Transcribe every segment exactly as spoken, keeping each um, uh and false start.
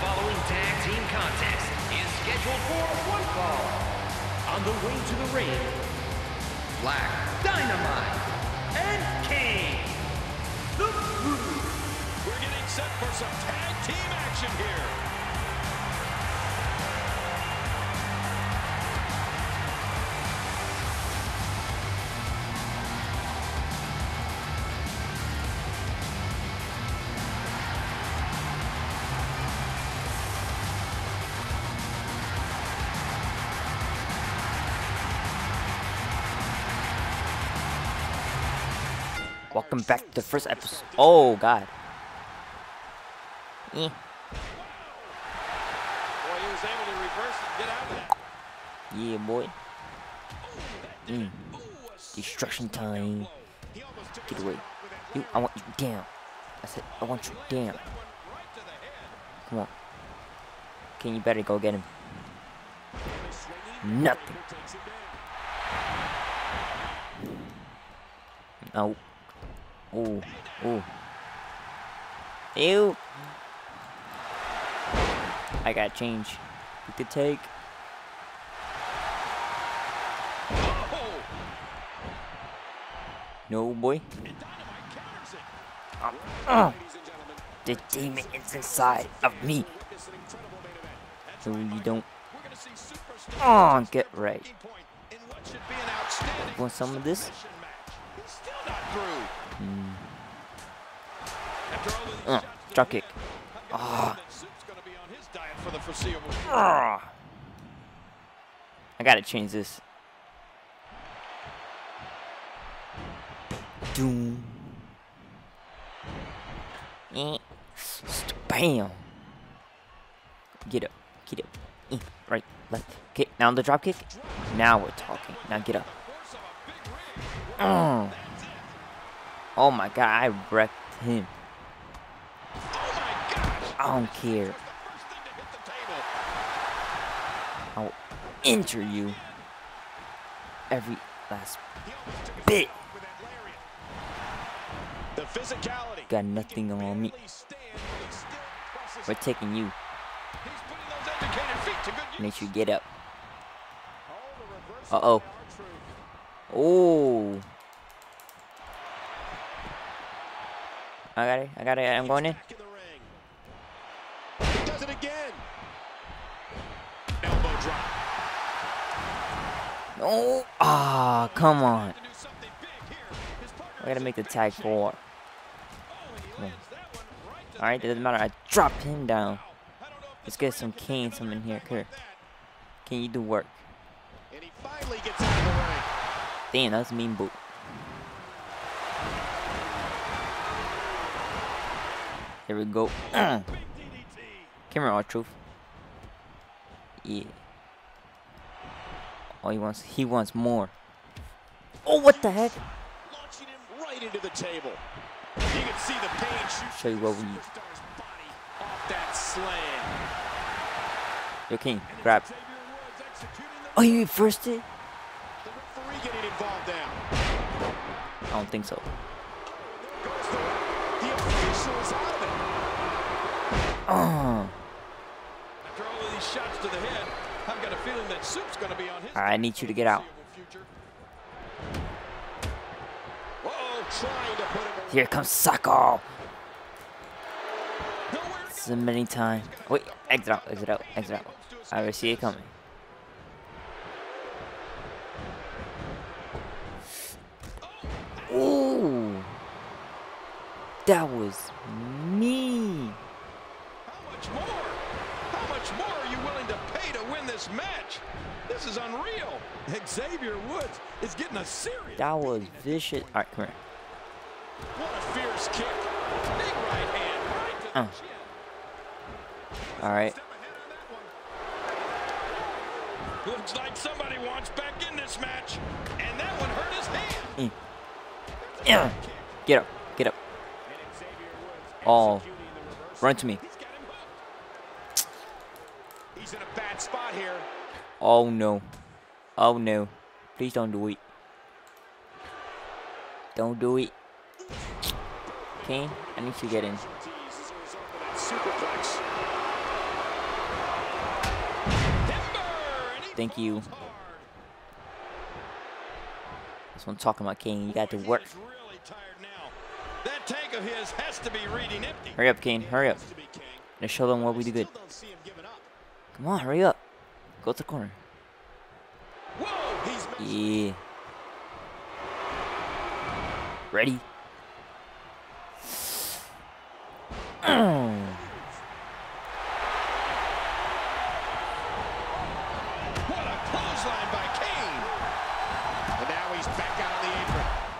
following tag team contest is scheduled for one fall. On the way to the ring, Black Dynamite and Kane. The Truth. We're getting set for some tag team action here. Welcome back to the first episode. Oh, God. Eh. Yeah, boy. Mm. Destruction time. Get away. You, I want you down. That's it. I want you down. Come on. Kane, you better go get him. Nothing. No. Oh, oh. Ew. I got change. You could take. No, boy. Um, uh, the demon is inside of me. So you don't. Oh, get right. Want some of this? Mm. Uh, drop kick. Oh. Oh. I gotta change this. Doom. Bam. Get up. Get up. Right. Left. Okay. Now the drop kick. Now we're talking. Now get up. Oh. Oh my God, I wrecked him. Oh my, I don't care. I'll injure you every last bit. The physicality. Got nothing on me. We're taking you. Make you get up. Uh oh. Oh. I got it. I got it. I'm going in. He does it again. Elbow drop. No. Ah, oh, come on. I gotta make the tag four. Yeah. All right, doesn't matter. I dropped him down. Let's get some Kane, some in here. Here. Can you do work? Damn, that's a mean boot. There we go. Come here, R-Truth. Yeah. Oh, he wants he wants more. Oh, what the heck? Launching him right into the table. You can see the pain shoot. Show you what we need. Off that slam. Yo, King, grab. Oh, you first it? The referee getting involved down. I don't think so. The official is out of it. Oh. After all of these shots to the head, I've got a feeling that Soup's going to be on his. All right, I need you to get out. Whoa, trying to put him. Here comes Sacco. This is a many time. Wait, exit out, exit out, exit out. I already see it coming. Ooh. That was me. How much more? How much more are you willing to pay to win this match? This is unreal. Xavier Woods is getting a serious. That was vicious. All right, come here. What a fierce kick! Big right hand, right to uh. the chin. All right. Looks like somebody wants back in this match, and that one hurt his hand. Mm. Get up. Get up. Oh, run to me. He's in a bad spot here. Oh no. Oh no. Please don't do it. Don't do it. Kane, I need to get in. Thank you. That's what I'm talking about, Kane. You got to work. That take of his has to be reading empty. Hurry up, Kane. Hurry up. Let's show them what we do good. Come on, hurry up. Go to the corner. Whoa, he's yeah. Ready?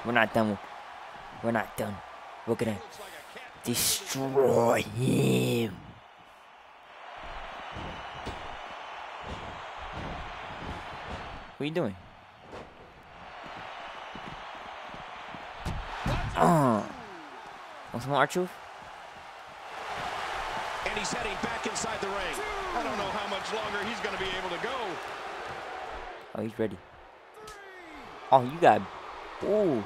We're not done. We're not done. We're gonna destroy him. What are you doing? Oh. Want some more R-Truth? And he's heading back inside the ring. I don't know how much longer he's gonna be able to go. Oh, he's ready. Oh, you got. Ooh.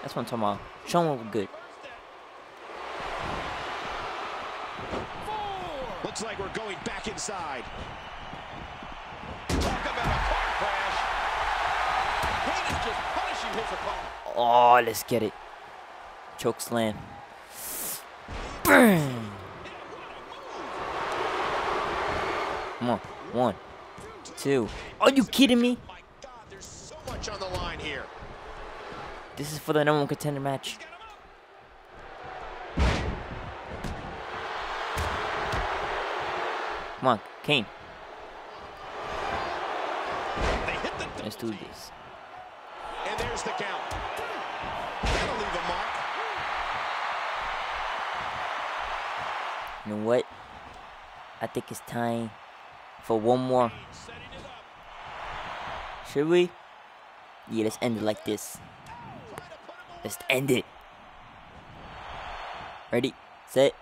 That's what I'm talking about. Show him what we're good. Looks like we're going back inside. Talk about a car crash. Kane is just punishing his opponent. Oh, let's get it. Choke slam. Bang. Come on. One. Two. Are you kidding me? Much on the line here. This is for the number one contender match. Come on, Kane. They hit the Let's do this. And there's the count. That'll leave a mark. You know what? I think it's time for one more. Should we? Yeah, let's end it like this. Let's end it. Ready, set.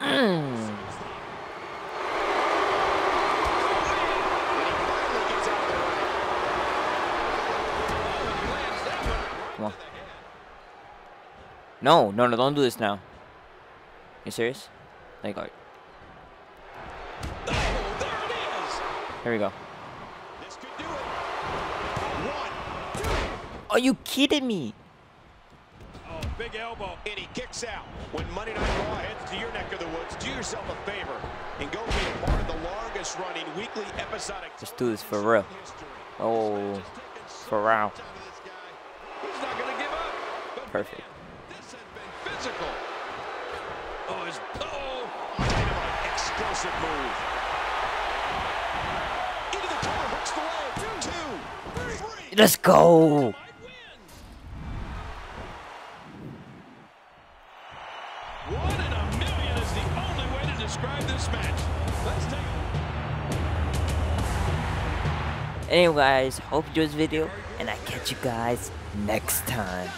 Mm. Come on. No, no, no, don't do this now. You serious? Thank God. Here we go. Are you kidding me? Oh, big elbow, and he kicks out. When Monday Night Raw heads to your neck of the woods, do yourself a favor and go be a part of the longest running weekly episodic. Just do this for real. Oh, for real. He's not gonna give up. Perfect. This has been physical. Oh, his oh, Dynamite explosive move. Into the corner, hooks the wall. Two, three. Let's go. Anyway guys, hope you enjoyed this video, and I catch you guys next time.